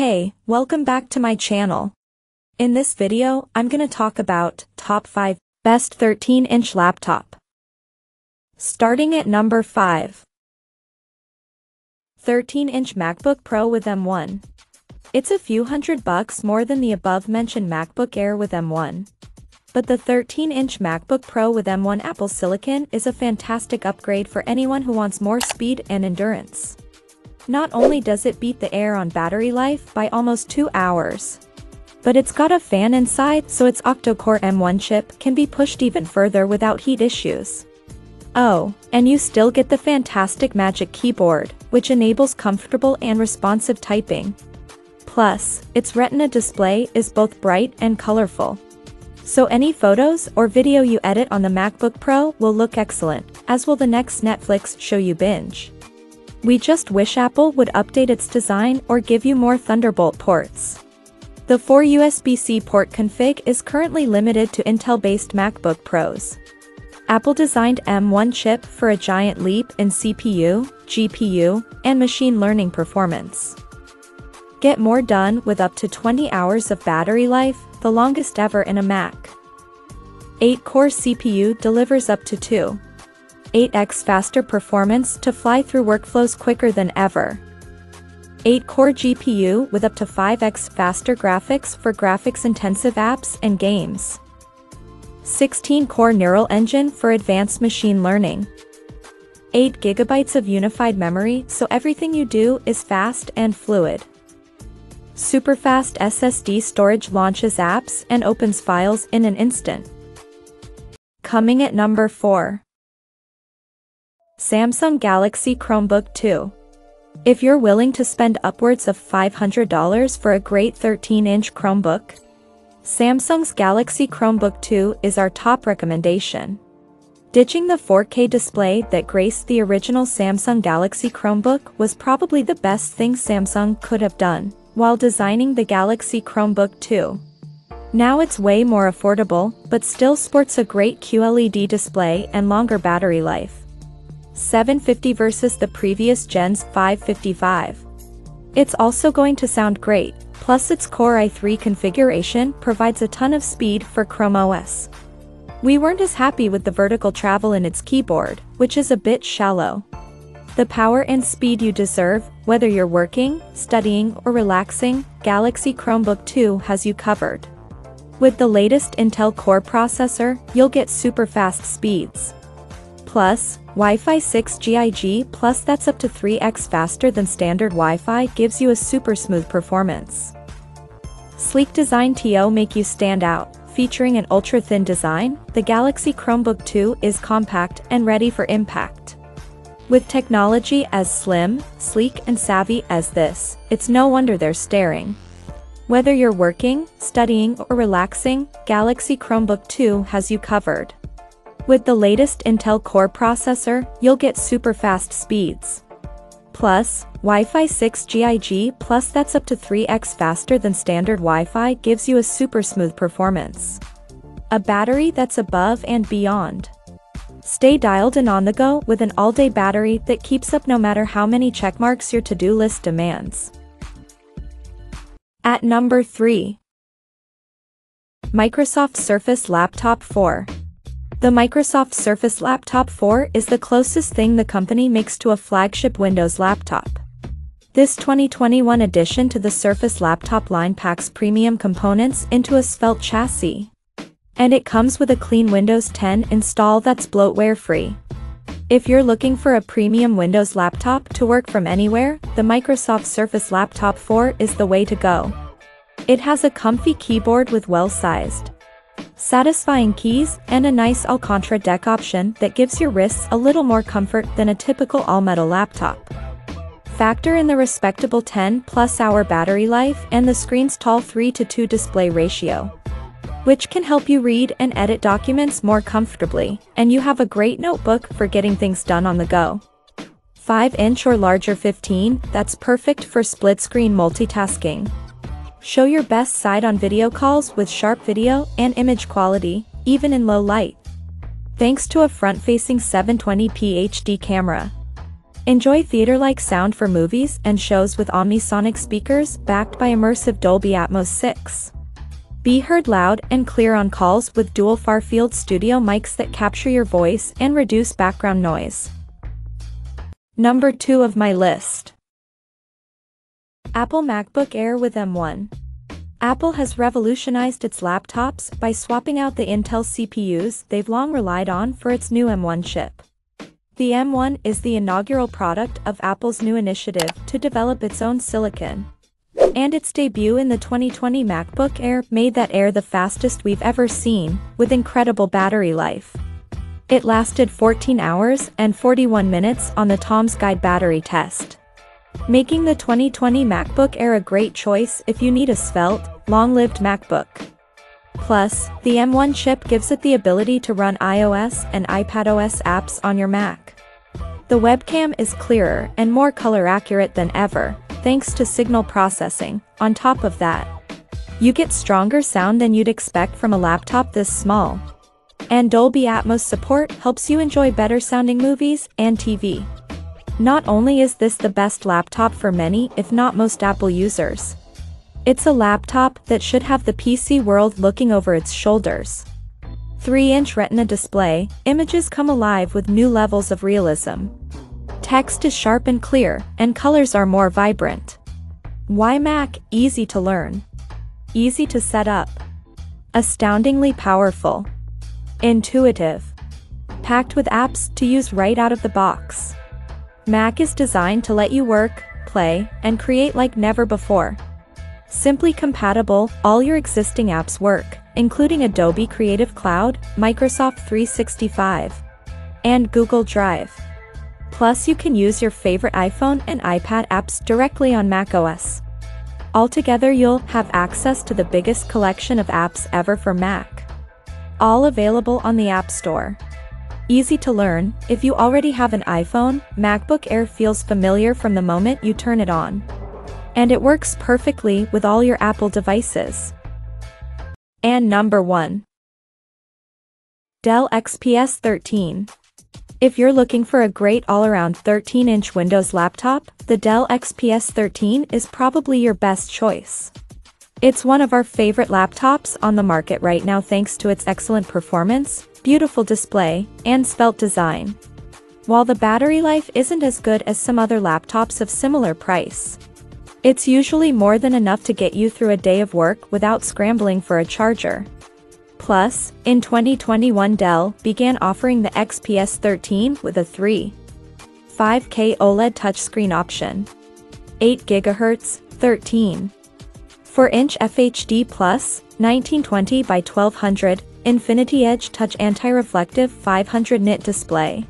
Hey, welcome back to my channel. In this video, I'm gonna talk about top 5 best 13-inch laptop. Starting at number 5. 13-inch MacBook Pro with M1. It's a few $100 more than the above-mentioned MacBook Air with M1. But the 13-inch MacBook Pro with M1 Apple Silicon is a fantastic upgrade for anyone who wants more speed and endurance. Not only does it beat the Air on battery life by almost 2 hours, but it's got a fan inside, so its octa-core M1 chip can be pushed even further without heat issues. Oh, and you still get the fantastic Magic Keyboard, which enables comfortable and responsive typing. Plus, its Retina display is both bright and colorful. So any photos or video you edit on the MacBook Pro will look excellent, as will the next Netflix show you binge. We just wish Apple would update its design or give you more Thunderbolt ports. The 4 USB-C port config is currently limited to Intel-based MacBook Pros. Apple designed M1 chip for a giant leap in CPU, GPU, and machine learning performance. Get more done with up to 20 hours of battery life, the longest ever in a Mac. 8-core CPU delivers up to 2.8x faster performance to fly through workflows quicker than ever. 8-core GPU with up to 5x faster graphics for graphics-intensive apps and games. 16-core neural engine for advanced machine learning. 8 GB of unified memory, so everything you do is fast and fluid. Superfast SSD storage launches apps and opens files in an instant. Coming at number 4. Samsung Galaxy Chromebook 2. If you're willing to spend upwards of $500 for a great 13-inch Chromebook, Samsung's Galaxy Chromebook 2 is our top recommendation. Ditching the 4K display that graced the original Samsung Galaxy Chromebook was probably the best thing Samsung could have done while designing the Galaxy Chromebook 2. Now it's way more affordable, but still sports a great QLED display and longer battery life. 750 versus the previous gen's 555. It's also going to sound great, plus its Core i3 configuration provides a ton of speed for Chrome OS. We weren't as happy with the vertical travel in its keyboard, which is a bit shallow. The power and speed you deserve, whether you're working, studying, or relaxing, Galaxy Chromebook 2 has you covered. With the latest Intel Core processor, you'll get super fast speeds. Plus, Wi-Fi 6 GIG Plus that's up to 3x faster than standard Wi-Fi gives you a super smooth performance. Sleek design to make you stand out. Featuring an ultra-thin design, the Galaxy Chromebook 2 is compact and ready for impact. With technology as slim, sleek, and savvy as this, it's no wonder they're staring. Whether you're working, studying, or relaxing, Galaxy Chromebook 2 has you covered. With the latest Intel Core processor, you'll get super fast speeds. Plus, Wi-Fi 6 GIG Plus that's up to 3x faster than standard Wi-Fi gives you a super smooth performance. A battery that's above and beyond. Stay dialed and on the go with an all-day battery that keeps up no matter how many checkmarks your to-do list demands. At number 3. Microsoft Surface Laptop 4. The Microsoft Surface Laptop 4 is the closest thing the company makes to a flagship Windows laptop. This 2021 addition to the Surface Laptop line packs premium components into a svelte chassis. And it comes with a clean Windows 10 install that's bloatware-free. If you're looking for a premium Windows laptop to work from anywhere, the Microsoft Surface Laptop 4 is the way to go. It has a comfy keyboard with well-sized, satisfying keys, and a nice Alcantara deck option that gives your wrists a little more comfort than a typical all-metal laptop. Factor in the respectable 10-plus hour battery life and the screen's tall 3:2 display ratio, which can help you read and edit documents more comfortably, and you have a great notebook for getting things done on the go. 5-inch or larger 15, that's perfect for split-screen multitasking. Show your best side on video calls with sharp video and image quality, even in low light, thanks to a front-facing 720p HD camera. Enjoy theater-like sound for movies and shows with Omnisonic speakers backed by immersive Dolby Atmos 6. Be heard loud and clear on calls with dual far-field studio mics that capture your voice and reduce background noise. Number 2 of my list. Apple MacBook Air with M1. Apple has revolutionized its laptops by swapping out the Intel CPUs they've long relied on for its new M1 chip. The M1 is the inaugural product of Apple's new initiative to develop its own silicon. And its debut in the 2020 MacBook Air made that Air the fastest we've ever seen, with incredible battery life. It lasted 14 hours and 41 minutes on the Tom's Guide battery test, making the 2020 MacBook Air a great choice if you need a svelte, long-lived MacBook. Plus, the M1 chip gives it the ability to run iOS and iPadOS apps on your Mac. The webcam is clearer and more color accurate than ever, thanks to signal processing. On top of that, you get stronger sound than you'd expect from a laptop this small. And Dolby Atmos support helps you enjoy better sounding movies and TV. Not only is this the best laptop for many, if not most Apple users, it's a laptop that should have the PC world looking over its shoulders. 3-inch Retina display, images come alive with new levels of realism. Text is sharp and clear, and colors are more vibrant. Why Mac? Easy to learn, easy to set up, astoundingly powerful, intuitive, packed with apps to use right out of the box. Mac is designed to let you work, play, and create like never before. Simply compatible, all your existing apps work, including Adobe Creative Cloud, Microsoft 365, and Google Drive. Plus, you can use your favorite iPhone and iPad apps directly on macOS. Altogether, you'll have access to the biggest collection of apps ever for Mac, all available on the App Store. Easy to learn. If you already have an iPhone, MacBook Air feels familiar from the moment you turn it on. And it works perfectly with all your Apple devices. And number 1. Dell XPS 13. If you're looking for a great all-around 13-inch Windows laptop, the Dell XPS 13 is probably your best choice. It's one of our favorite laptops on the market right now thanks to its excellent performance, beautiful display, and svelte design. While the battery life isn't as good as some other laptops of similar price, it's usually more than enough to get you through a day of work without scrambling for a charger. Plus, in 2021 Dell began offering the XPS 13 with a 3.5K OLED touchscreen option, 8 GHz, 13.4-inch FHD+, 1920 by 1200, Infinity Edge Touch anti-reflective 500 nit display,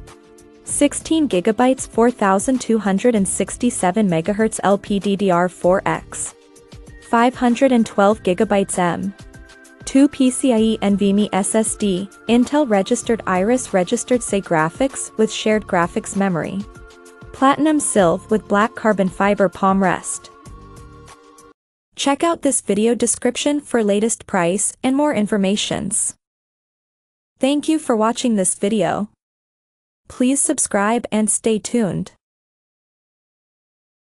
16 GB, 4267 MHz LPDDR4X, 512 GB M.2 PCIe NVMe SSD, Intel registered Iris registered SATA graphics with shared graphics memory, platinum silver with black carbon fiber palm rest. Check out this video description for latest price and more informations. Thank you for watching this video. Please subscribe and stay tuned.